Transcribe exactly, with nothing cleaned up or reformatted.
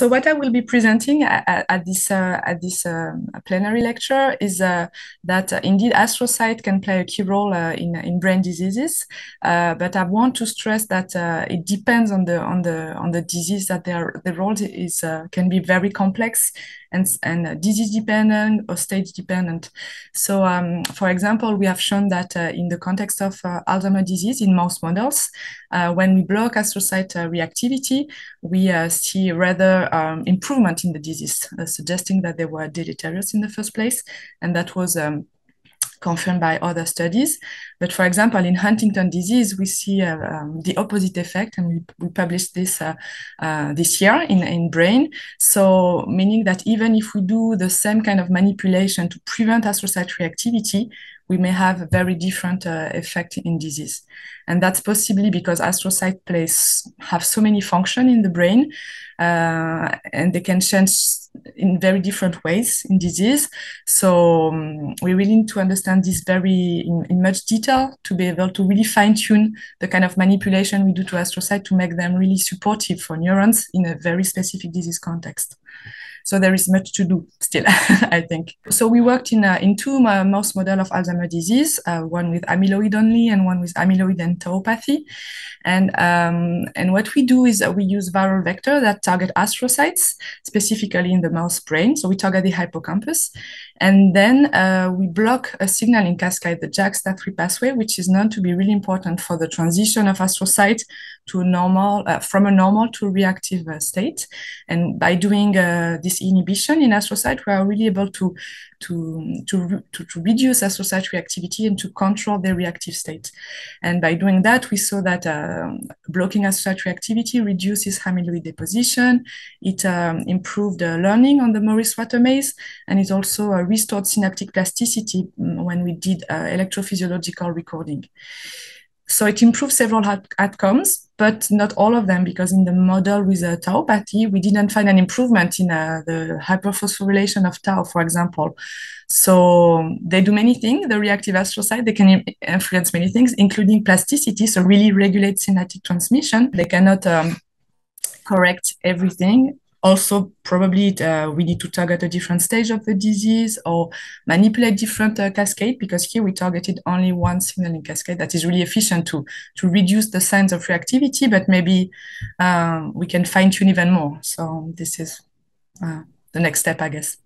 so what I will be presenting at, at this uh, at this um, plenary lecture is uh, that uh, indeed astrocyte can play a key role uh, in in brain diseases, uh, but I want to stress that uh, it depends on the on the on the disease that their the role is uh, can be very complex and and disease dependent or stage dependent. So, um, for example, we have shown that uh, in the context of uh, Alzheimer's disease in mouse models, uh, when we block astrocyte uh, reactivity, we uh, see rather um, improvement in the disease, uh, suggesting that they were deleterious in the first place, and that was um, confirmed by other studies. But for example, in Huntington disease, we see uh, um, the opposite effect, and we, we published this uh, uh, this year in, in Brain. So meaning that even if we do the same kind of manipulation to prevent astrocyte reactivity, we may have a very different uh, effect in disease. And that's possibly because astrocyte plays have so many functions in the brain, uh, and they can change in very different ways in disease. So um, we really need to understand this very in, in much detail to be able to really fine tune the kind of manipulation we do to astrocyte to make them really supportive for neurons in a very specific disease context. So there is much to do still, I think. So we worked in, uh, in two uh, mouse models of Alzheimer's disease, uh, one with amyloid only and one with amyloid and tauopathy. And, um, and what we do is uh, we use viral vectors that target astrocytes, specifically in the mouse brain. So we target the hippocampus. And then uh, we block a signaling cascade, the JAK STAT three pathway, which is known to be really important for the transition of astrocyte to normal, uh, from a normal to reactive uh, state. And by doing uh, this inhibition in astrocyte, we are really able to, to, to, to, to reduce astrocyte reactivity and to control their reactive state. And by doing that, we saw that uh, blocking astrocyte reactivity reduces amyloid deposition, it um, improved uh, learning on the Morris water maze, and it also uh, restored synaptic plasticity when we did uh, electrophysiological recording. So it improved several outcomes, but not all of them, because in the model with uh, tauopathy, we didn't find an improvement in uh, the hyperphosphorylation of tau, for example. So they do many things, the reactive astrocyte, they can influence many things, including plasticity, so really regulate synaptic transmission. They cannot um, correct everything. Also, probably uh, we need to target a different stage of the disease or manipulate different uh, cascade, because here we targeted only one signaling cascade that is really efficient to, to reduce the signs of reactivity, but maybe um, we can fine tune even more. So this is uh, the next step, I guess.